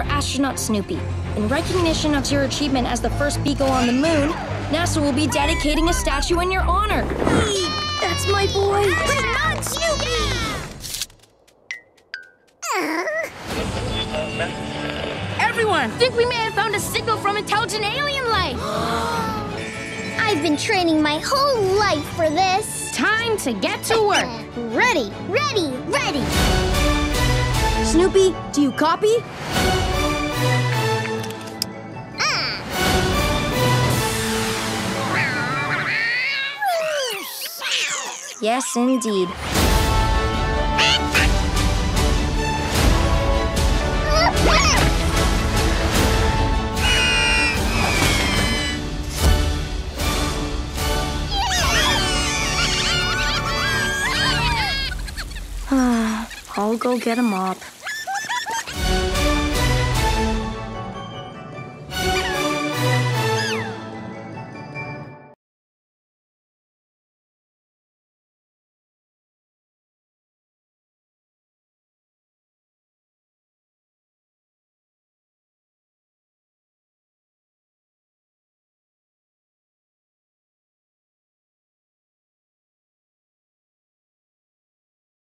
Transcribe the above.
Dear Astronaut Snoopy, in recognition of your achievement as the first beagle on the moon, NASA will be dedicating a statue in your honor. Hey, that's my boy. Bring on Snoopy! Everyone, think we may have found a signal from intelligent alien life. I've been training my whole life for this. Time to get to work. Ready, ready, ready. Snoopy, do you copy? Yes, indeed. I'll go get a mop.